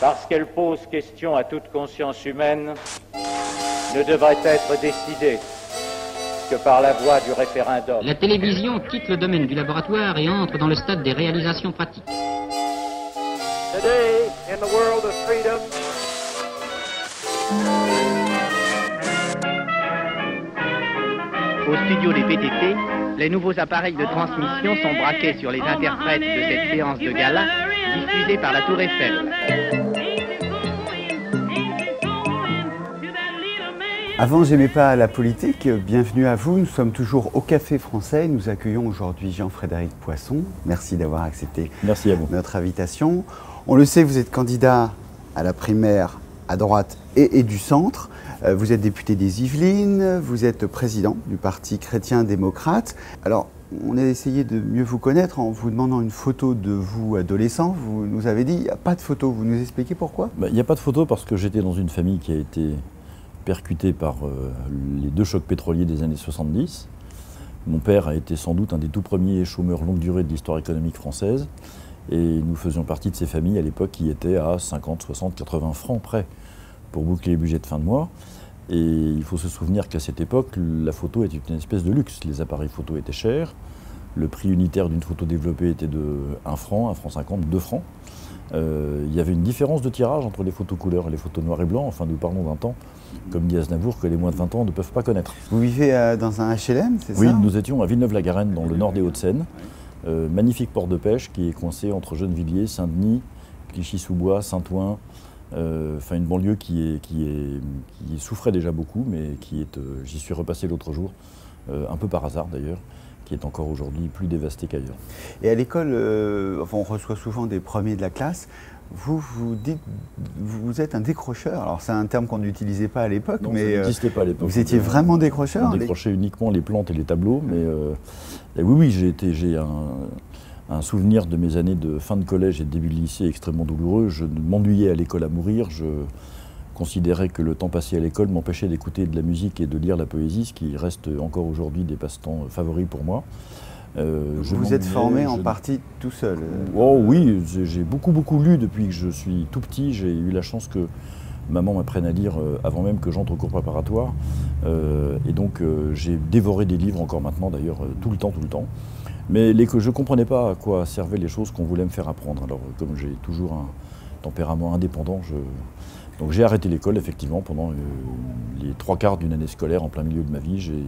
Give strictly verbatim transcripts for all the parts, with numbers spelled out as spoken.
parce qu'elle pose question à toute conscience humaine, ne devrait être décidée que par la voie du référendum. La télévision quitte le domaine du laboratoire et entre dans le stade des réalisations pratiques. Today, in the world of freedom, au studio des P T T, les nouveaux appareils de transmission sont braqués sur les interprètes de cette séance de gala diffusée par la Tour Eiffel. Avant, j'aimais pas la politique. Bienvenue à vous. Nous sommes toujours au Café Français. Nous accueillons aujourd'hui Jean-Frédéric Poisson. Merci d'avoir accepté Merci à vous. Notre invitation. On le sait, vous êtes candidat à la primaire à droite et, et du centre. Vous êtes député des Yvelines, vous êtes président du Parti chrétien-démocrate. Alors, on a essayé de mieux vous connaître en vous demandant une photo de vous adolescent. Vous nous avez dit, il n'y a pas de photo. Vous nous expliquez pourquoi ? Il n'y a pas de photo parce que j'étais dans une famille qui a été percutée par euh, les deux chocs pétroliers des années soixante-dix. Mon père a été sans doute un des tout premiers chômeurs longue durée de l'histoire économique française. Et nous faisions partie de ces familles à l'époque qui étaient à cinquante, soixante, quatre-vingts francs près pour boucler les budgets de fin de mois. Et il faut se souvenir qu'à cette époque, la photo était une espèce de luxe. Les appareils photo étaient chers. Le prix unitaire d'une photo développée était de un franc, un franc cinquante, deux francs. Euh, il y avait une différence de tirage entre les photos couleurs et les photos noir et blanc. Enfin, nous parlons d'un temps, comme dit Aznavour, que les moins de vingt ans ne peuvent pas connaître. Vous vivez euh, dans un H L M, c'est ça ? Oui, nous étions à Villeneuve-la-Garenne, dans le nord des Hauts-de-Seine. Euh, magnifique port de pêche qui est coincé entre Gennevilliers, Saint-Denis, Clichy-sous-Bois, Saint-Ouen. Euh, une banlieue qui, est, qui, est, qui souffrait déjà beaucoup, mais qui est, euh, j'y suis repassé l'autre jour, euh, un peu par hasard d'ailleurs, qui est encore aujourd'hui plus dévastée qu'ailleurs. Et à l'école, euh, enfin, on reçoit souvent des premiers de la classe. Vous, vous dites, vous êtes un décrocheur. Alors c'est un terme qu'on n'utilisait pas à l'époque, mais ça n'existait pas à l'époque. Vous étiez vraiment décrocheur. On décrochait les... uniquement les plantes et les tableaux, mais euh, oui, oui, j'ai été, j'ai un, un souvenir de mes années de fin de collège et de début de lycée extrêmement douloureux. Je m'ennuyais à l'école à mourir. Je considérais que le temps passé à l'école m'empêchait d'écouter de la musique et de lire la poésie, ce qui reste encore aujourd'hui des passe-temps favoris pour moi. Euh, je vous êtes formé je... en partie tout seul. Oh oui, j'ai beaucoup beaucoup lu depuis que je suis tout petit. J'ai eu la chance que maman m'apprenne à lire avant même que j'entre au cours préparatoire. Euh, et donc euh, j'ai dévoré des livres encore maintenant d'ailleurs tout le temps, tout le temps. Mais les que je ne comprenais pas à quoi servaient les choses qu'on voulait me faire apprendre. Alors comme j'ai toujours un tempérament indépendant, je... donc j'ai arrêté l'école effectivement pendant euh, les trois quarts d'une année scolaire en plein milieu de ma vie. J'ai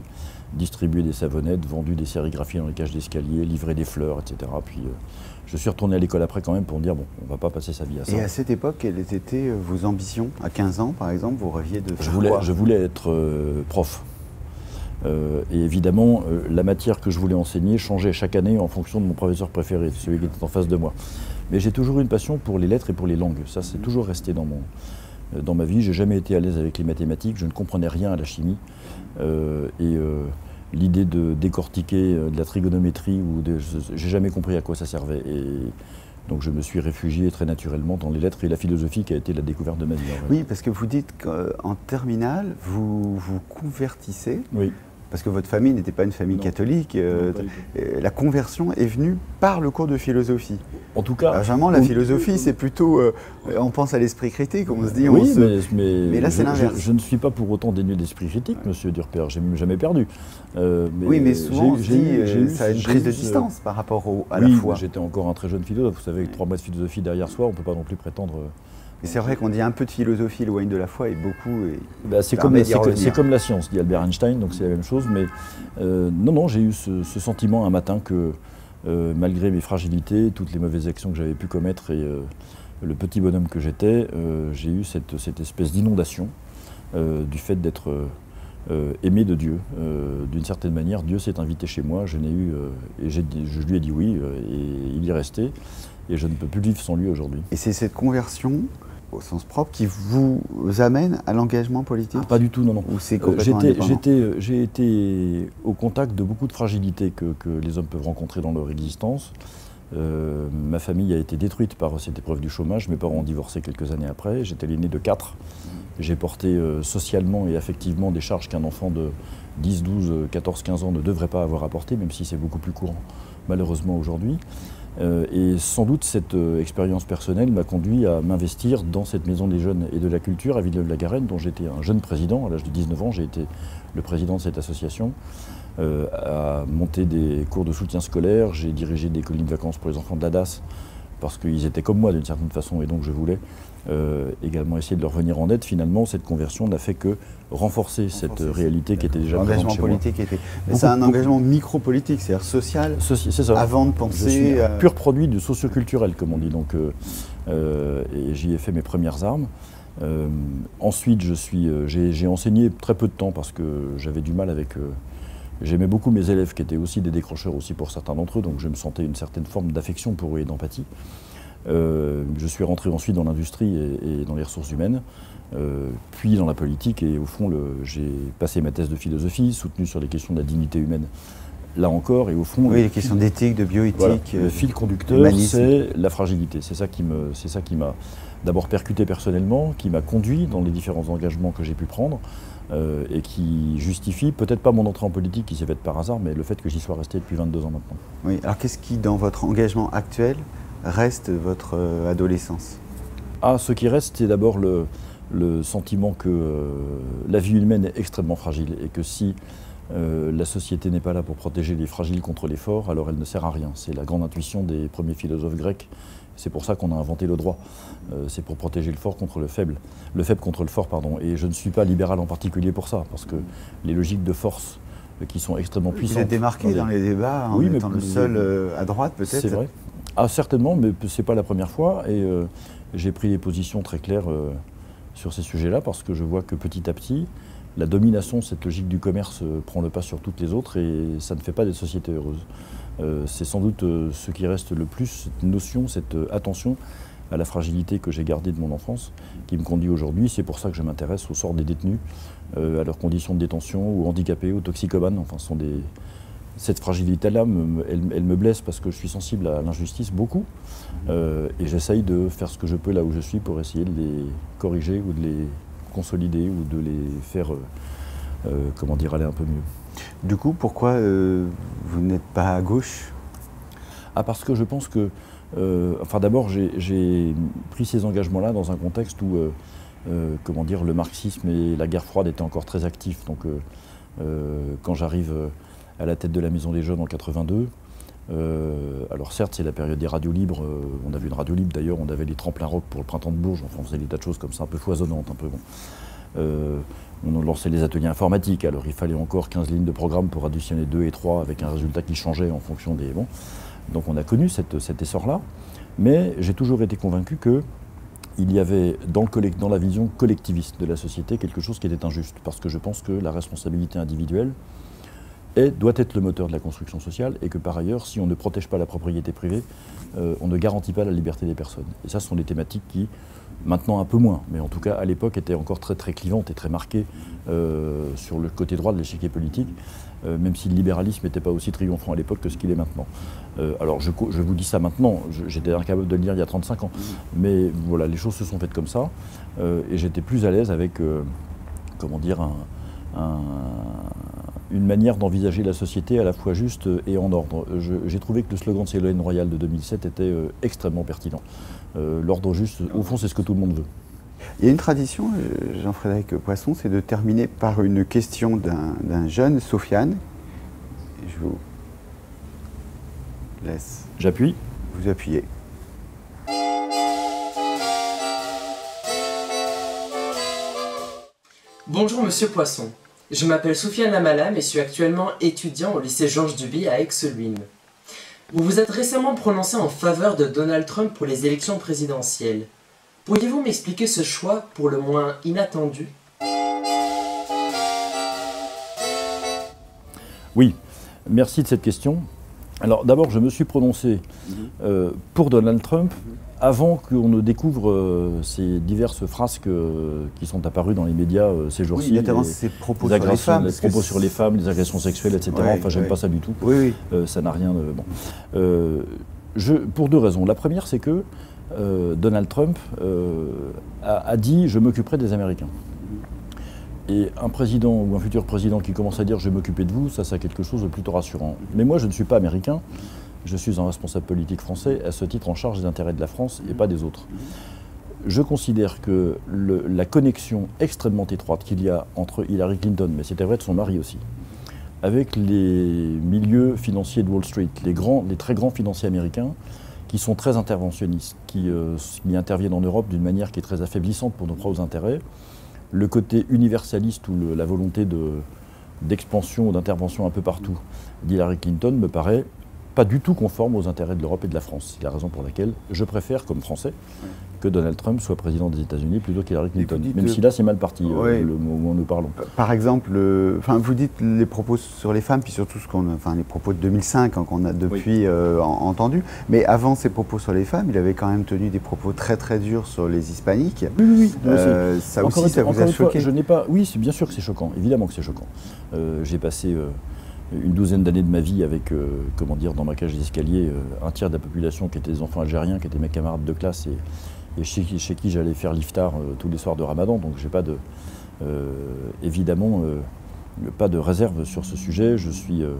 distribué des savonnettes, vendu des sérigraphies dans les cages d'escalier, livré des fleurs, et cetera. Puis euh, je suis retourné à l'école après quand même pour me dire, bon, on ne va pas passer sa vie à ça. Et à cette époque, quelles étaient vos ambitions? À quinze ans, par exemple, vous rêviez de faire quoi? Je voulais être euh, prof. Euh, et évidemment, euh, la matière que je voulais enseigner changeait chaque année en fonction de mon professeur préféré, celui qui était en face de moi. Mais j'ai toujours eu une passion pour les lettres et pour les langues. Ça, c'est toujours resté dans mon... Dans ma vie, j'ai jamais été à l'aise avec les mathématiques, je ne comprenais rien à la chimie. Euh, et euh, l'idée de décortiquer de la trigonométrie, ou de, j'ai jamais compris à quoi ça servait. Et donc je me suis réfugié très naturellement dans les lettres et la philosophie qui a été la découverte de ma vie. Oui, parce que vous dites qu'en terminale, vous vous convertissez. Oui. Parce que votre famille n'était pas une famille non. catholique. Euh, non, la conversion est venue par le cours de philosophie. En tout cas... Généralement, la philosophie, c'est plutôt... Euh, on pense à l'esprit critique, on se dit... Oui, on se... Mais, mais, mais là, c'est l'inverse. Je, je ne suis pas pour autant dénué d'esprit critique, ouais. Monsieur Durper. Je n'ai jamais perdu. Euh, mais oui, mais souvent, on se dit, euh, ça a une prise de distance euh, par rapport au, à oui, la foi. J'étais encore un très jeune philosophe. Vous savez, avec trois mois de philosophie derrière soi, on ne peut pas non plus prétendre... Euh, C'est vrai qu'on dit un peu de philosophie éloigne de la foi et beaucoup... Bah, c'est comme, comme la science, dit Albert Einstein, donc c'est la même chose. Mais euh, non, non, j'ai eu ce, ce sentiment un matin que euh, malgré mes fragilités, toutes les mauvaises actions que j'avais pu commettre et euh, le petit bonhomme que j'étais, euh, j'ai eu cette, cette espèce d'inondation euh, du fait d'être euh, euh, aimé de Dieu. Euh, D'une certaine manière, Dieu s'est invité chez moi, je, n'ai eu, euh, et je lui ai dit oui euh, et il y est resté. Et je ne peux plus vivre sans lui aujourd'hui. Et c'est cette conversion au sens propre qui vous amène à l'engagement politique? Ah, pas du tout, non, non. J'ai été au contact de beaucoup de fragilités que, que les hommes peuvent rencontrer dans leur existence. Euh, ma famille a été détruite par cette épreuve du chômage. Mes parents ont divorcé quelques années après. J'étais l'aîné de quatre. J'ai porté euh, socialement et affectivement des charges qu'un enfant de dix, douze, quatorze, quinze ans ne devrait pas avoir à porter, même si c'est beaucoup plus courant, malheureusement, aujourd'hui. Euh, et sans doute cette euh, expérience personnelle m'a conduit à m'investir dans cette maison des jeunes et de la culture à Villeneuve-la-Garenne, dont j'étais un jeune président. À l'âge de dix-neuf ans, j'ai été le président de cette association, euh, à monter des cours de soutien scolaire. J'ai dirigé des colonies de vacances pour les enfants de la D A S, parce qu'ils étaient comme moi d'une certaine façon, et donc je voulais euh, également essayer de leur venir en aide. Finalement, cette conversion n'a fait que renforcer, renforcer cette réalité qui était déjà présente chez moi. L'engagement politique était... Mais c'est un engagement micro-politique, c'est-à-dire social, Ceci, c'est ça. Avant de penser... Je suis euh... un pur produit du socio-culturel, comme on dit, donc, euh, euh, et j'y ai fait mes premières armes. Euh, ensuite, je suis, euh, j'ai, j'ai enseigné très peu de temps, parce que j'avais du mal avec... Euh, J'aimais beaucoup mes élèves qui étaient aussi des décrocheurs aussi pour certains d'entre eux, donc je me sentais une certaine forme d'affection pour eux et d'empathie. Euh, je suis rentré ensuite dans l'industrie et, et dans les ressources humaines, euh, puis dans la politique, et au fond j'ai passé ma thèse de philosophie soutenue sur les questions de la dignité humaine, là encore, et au fond... Oui, les questions d'éthique, de bioéthique... Voilà, euh, le fil conducteur, c'est la fragilité, c'est ça qui m'a d'abord percuté personnellement, qui m'a conduit dans les différents engagements que j'ai pu prendre, Euh, et qui justifie, peut-être pas mon entrée en politique qui s'est faite par hasard, mais le fait que j'y sois resté depuis vingt-deux ans maintenant. Oui, alors qu'est-ce qui, dans votre engagement actuel, reste votre euh, adolescence? Ah, ce qui reste, c'est d'abord le, le sentiment que euh, la vie humaine est extrêmement fragile, et que si euh, la société n'est pas là pour protéger les fragiles contre les forts, alors elle ne sert à rien. C'est la grande intuition des premiers philosophes grecs. C'est pour ça qu'on a inventé le droit. Euh, c'est pour protéger le fort contre le faible. Le faible contre le fort, pardon. Et je ne suis pas libéral en particulier pour ça, parce que les logiques de force euh, qui sont extrêmement puissantes... Vous êtes démarqué dans les débats, en oui, étant mais, le seul euh, à droite, peut-être? C'est vrai. Ah, certainement, mais ce n'est pas la première fois. Et euh, j'ai pris des positions très claires euh, sur ces sujets-là, parce que je vois que petit à petit, la domination, cette logique du commerce, euh, prend le pas sur toutes les autres, et ça ne fait pas des sociétés heureuses. Euh, c'est sans doute euh, ce qui reste le plus, cette notion, cette euh, attention à la fragilité que j'ai gardée de mon enfance, qui me conduit aujourd'hui. C'est pour ça que je m'intéresse au sort des détenus, euh, à leurs conditions de détention, aux handicapés, aux toxicomanes. Enfin, sont des... Cette fragilité-là, elle, elle me blesse parce que je suis sensible à l'injustice, beaucoup, euh, et j'essaye de faire ce que je peux là où je suis pour essayer de les corriger ou de les consolider ou de les faire, euh, euh, comment dire, aller un peu mieux. Du coup, pourquoi euh, vous n'êtes pas à gauche? Ah, parce que je pense que... Euh, enfin, d'abord, j'ai pris ces engagements-là dans un contexte où, euh, euh, comment dire, le marxisme et la guerre froide étaient encore très actifs. Donc, euh, euh, quand j'arrive à la tête de la Maison des Jeunes en quatre-vingt-deux, euh, alors certes, c'est la période des radios libres. Euh, on avait une radio libre, d'ailleurs, on avait les tremplins rock pour le printemps de Bourges. Enfin, on faisait des tas de choses comme ça, un peu foisonnantes, un peu bon. Euh, On lançait les ateliers informatiques, alors il fallait encore quinze lignes de programme pour additionner deux et trois avec un résultat qui changeait en fonction des... Bon. Donc on a connu cette, cet essor-là, mais j'ai toujours été convaincu qu'il y avait dans, le, dans la vision collectiviste de la société quelque chose qui était injuste, parce que je pense que la responsabilité individuelle est, doit être le moteur de la construction sociale, et que par ailleurs, si on ne protège pas la propriété privée, euh, on ne garantit pas la liberté des personnes. Et ça, ce sont des thématiques qui... Maintenant un peu moins, mais en tout cas à l'époque était encore très très clivante et très marquée euh, sur le côté droit de l'échiquier politique, euh, même si le libéralisme n'était pas aussi triomphant à l'époque que ce qu'il est maintenant. Euh, alors je, je vous dis ça maintenant, j'étais incapable de le dire il y a trente-cinq ans, mais voilà, les choses se sont faites comme ça, euh, et j'étais plus à l'aise avec, euh, comment dire, un, un, une manière d'envisager la société à la fois juste et en ordre. J'ai trouvé que le slogan de Ségolène Royal de deux mille sept était euh, extrêmement pertinent. Euh, L'ordre juste, au fond, c'est ce que tout le monde veut. Il y a une tradition, Jean-Frédéric Poisson, c'est de terminer par une question d'un d'un jeune, Soufiane. Je vous laisse. J'appuie. Vous appuyez. Bonjour Monsieur Poisson. Je m'appelle Soufiane Amalam et suis actuellement étudiant au lycée Georges Duby à Aix-les-Bains. Vous vous êtes récemment prononcé en faveur de Donald Trump pour les élections présidentielles. Pourriez-vous m'expliquer ce choix, pour le moins inattendu? Oui, merci de cette question. Alors d'abord, je me suis prononcé euh, pour Donald Trump avant qu'on ne découvre euh, ces diverses frasques euh, qui sont apparues dans les médias euh, ces jours-ci. Oui, notamment ces propos sur les femmes. Les propos sur les femmes, les agressions sexuelles, et cetera. Ouais, enfin, j'aime ouais. pas ça du tout. Oui, oui. Euh, ça n'a rien de... Bon. Euh, je, pour deux raisons. La première, c'est que euh, Donald Trump euh, a, a dit « je m'occuperai des Américains ». Et un président ou un futur président qui commence à dire « je vais m'occuper de vous », ça, ça a quelque chose de plutôt rassurant. Mais moi, je ne suis pas américain, Je suis un responsable politique français, à ce titre en charge des intérêts de la France et pas des autres. Je considère que le, la connexion extrêmement étroite qu'il y a entre Hillary Clinton, mais c'était vrai de son mari aussi, avec les milieux financiers de Wall Street, les, grands, les très grands financiers américains, qui sont très interventionnistes, qui, euh, qui interviennent en Europe d'une manière qui est très affaiblissante pour nos propres intérêts. Le côté universaliste ou le, la volonté d'expansion ou d'intervention un peu partout d'Hillary Clinton me paraît pas du tout conforme aux intérêts de l'Europe et de la France. C'est la raison pour laquelle je préfère, comme Français, que Donald Trump soit président des États-Unis plutôt qu'Hillary Clinton, même le... si là c'est mal parti, ouais. euh, le moment où nous parlons. Par exemple, euh, vous dites les propos sur les femmes, puis surtout ce qu'on, enfin, les propos de deux mille cinq hein, qu'on a depuis oui. euh, entendus, mais avant ces propos sur les femmes, il avait quand même tenu des propos très très durs sur les hispaniques. Oui, oui, oui. Euh, ça encore aussi, ça vous a choqué? Je n'ai pas... Oui, bien sûr que c'est choquant, évidemment que c'est choquant. Euh, J'ai passé... Euh... une douzaine d'années de ma vie avec, euh, comment dire, dans ma cage d'escalier, euh, un tiers de la population qui étaient des enfants algériens, qui étaient mes camarades de classe et, et chez, chez qui j'allais faire l'iftar euh, tous les soirs de Ramadan. Donc j'ai pas de, euh, évidemment, euh, pas de réserve sur ce sujet. Je suis euh,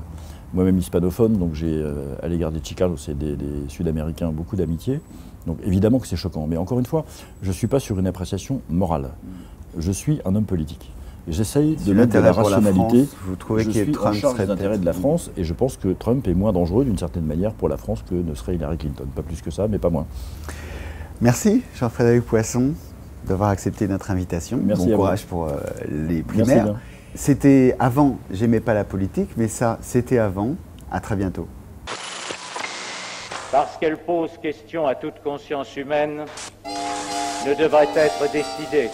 moi-même hispanophone, donc j'ai euh, à l'égard des Chicas, c'est des, des Sud-Américains, beaucoup d'amitié. Donc évidemment que c'est choquant. Mais encore une fois, je suis pas sur une appréciation morale. Je suis un homme politique. J'essaye de mettre de la rationalité. Vous trouvez que Trump serait des intérêts de la France et je pense que Trump est moins dangereux d'une certaine manière pour la France que ne serait Hillary Clinton. Pas plus que ça, mais pas moins. Merci Jean-Frédéric Poisson d'avoir accepté notre invitation. Merci bon courage vous. pour euh, les primaires. C'était Avant, j'aimais pas la politique, mais ça, c'était Avant. À très bientôt. Parce qu'elle pose question à toute conscience humaine, ne devrait être décidée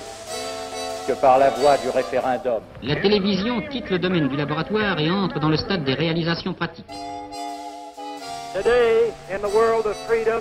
que par la voie du référendum. La télévision quitte le domaine du laboratoire et entre dans le stade des réalisations pratiques. Today, in the world of freedom...